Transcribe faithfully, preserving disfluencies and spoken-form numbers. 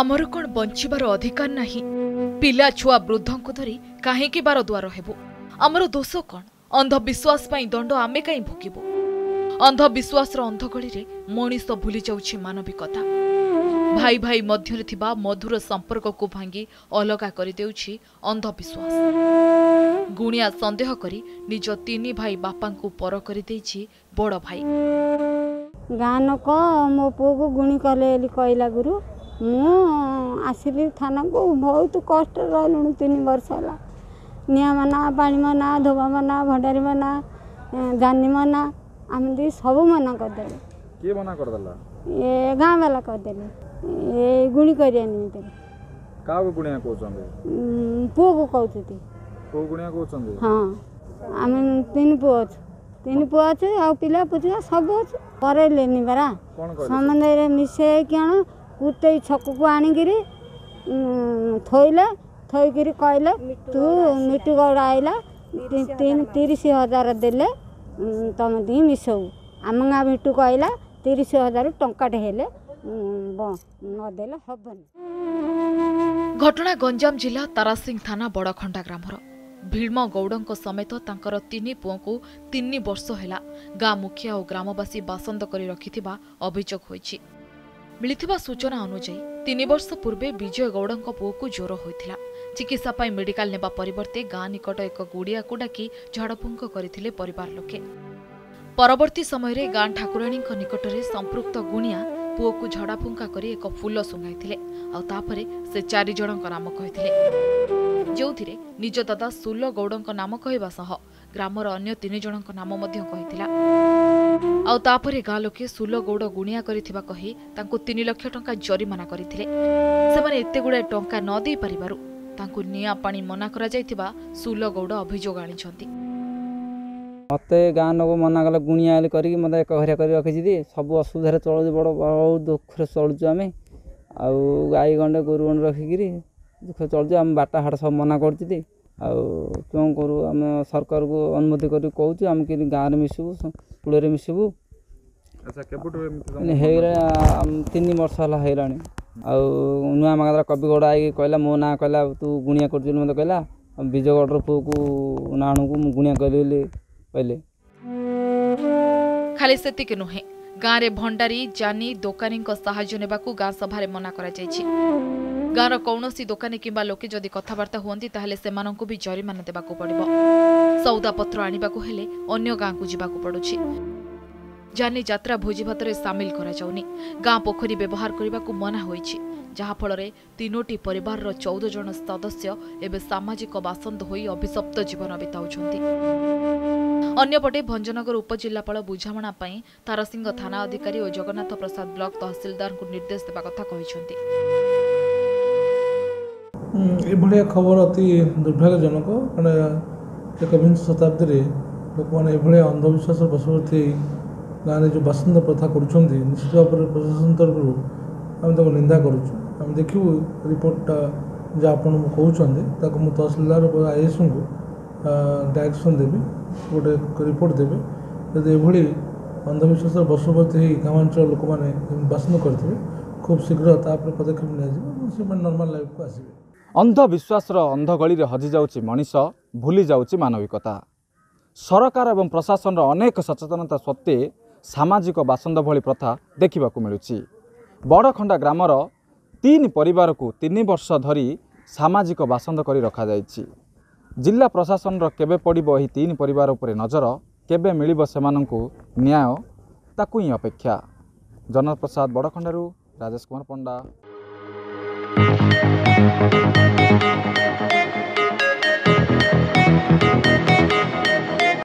आमर कौन बंचार अधिकार ना पिला छुआ वृद्धों को धरी कहीं बारदुआर हेबू आमर दोष कौन अंधविश्वास दंड आमे कहीं भोगबू अंधविश्वास अंधकड़ी मनीष भूली जाऊे मानविकता भाई भाई मध्य थिबा मधुर संपर्क को भांगी अलगा करदेउछि अंधविश्वास गुणिया संदेह करी निज तीन भाई बापा को पर करदेछि बड़ भाई गान को मो पु को गुणी कले कहला गुरु मु आसिली थाना को बहुत कष्ट रहलुनु तीन वर्ष होला निया मना पानी मना धोबा मना भंडारी मना जानी मना आमदी सब मना करदेले के मना करदेला ए गाँव वाला करदेले ए गुणी करिया निते का गुणिया को चंदे पो को कहउती पो गुणिया को चंदे हां आमे तीन पो अछ तीन पो अछ आ पिला पुतिया सब अछ करे लेनी बरा संबंध रे मिसे केन कुटे छक को आनी गिरी थोइला थोइ गिरी कहले तू मिटु गौड़ा आइला तीन तीस हजार देले तमे दी मिसौ आमंगा मिटु कहला तीस हजार टंका हेले घटना गंजाम जिला तारासिंह थाना बड़खंडा ग्रामर भीम गौड़ समेत तांकर तीन पुओं को तीन वर्ष है गाँ मुखिया और ग्रामवासी बासंद कर रखि अभियोग होइछि। मिलिथिबा सूचना अनुजाई तीन वर्ष पूर्वे विजय गौड़ पुओ को ज्वर होता चिकित्सा मेडिकल नेबा परिवर्ते गाँ निकट एक गुड़िया को डाकी झाड़फुंक करथिले परिवार लोके। परवर्ती समय गाँ ठाकुराणी निकट में संपृक्त गुणिया पुओ को झड़ाफुंका करी एक फूल सुंगाई और तापरे से चार जणक नाम कही जो निज दादा सुल गौड़ नाम कहवा सह ग्रामर अन्य तीन जन नाम आउे गाँ लोके सुल गौड़ गुणिया कही तीन लक्ष टंका जरिमाना करते गुड़ाए टंका न दे पारू निआ पानी मना करा सुल गौड़ अभियोग आनी मते गाँ लोग मना कला गुणिया करी मत एक हरिया कर रखी सब असुविधार चलु बड़ बहुत दुखे चलु आम आउ गाई गंडे गोरु गंडे रखिकी दुख चलु आम बाटा हाट सब मना करती आँ करूँ आम सरकार को अनुमति कर कहूँ आम कि गाँव में मिसबू कूल में मिसबू तीन वर्ष है नुआ मागदा कविगौड़ आई कहला मो ना कहला तू गुणिया कर मत कहला विजयगढ़ पुओ को ना को गुणिया करी खाली सेतिक नुहे गाँव में भंडारी जानी दोकानी साहाय्य नेबाकू गाँ सभारे मना करा जायछि। गाँवर कौन दोकानी किंबा लोके जदि कथबार्ता हुअन्ति ताहले सेमानंकू भी जरिमाना देबाकू पड़िबो सौदापत्र आनिबाकू हेले अन्य गाँ को जिबाकू पड़ुछि। जानी यात्रा भोजी भातरे सामिल करा जाउनि गाँ पोखरी व्यवहार करबाकू मना होइछि जहा फलरे तीनोटी परिवारर चौदह जन सदस्य एबे सामाजिक बासंद होई अभिशप्त जीवन बिताउछन्ति। अन्यपटे भंजनगर उपजिल्लापाल बुझामणा तारासिंह थाना अधिकारी और जगन्नाथ प्रसाद ब्लॉक तहसीलदार को निर्देश देवा कथा कहते। खबर अति दुर्भाग्यजनक मैंने एकविंश शताब्दी लोक मैंने अंधविश्वास बसवर्ती गाँव में जो बासिंदा प्रथा करुँच निश्चित भाव प्रशासन तरफ आम निंदा करुँ देखू रिपोर्टा जो आप कहते तहसीलदार और आई एस को डायरेक्शन देवी गोटे रिपोर्ट देवी यदि एभली अंधविश्वास बशवर्ती हो ग्रामांचल लोक मैंने बासंद करेंगे खूब शीघ्र तापर पदक्षेप नि नॉर्मल लाइफ को आसवे। अंधविश्वास अंधगली हजि जाऊँ मनीष भूली जाऊँ मानविकता सरकार और प्रशासन अनेक सचेतनता सत्वे सामाजिक बासंद भली प्रथा देखा मिलूँ। बड़खंडा ग्रामर तीन परिवार को तीन वर्ष धरी सामाजिक बासंद कर रखा जायछि। जिला प्रशासन केबे पड़िबो एही तीन परिवार उपरे नजर केबे मिलिबो सेमानंकु न्याय ताकुई अपेक्षा। जनप्रसाद बड़खंडारू राजेश कुमार पंडा।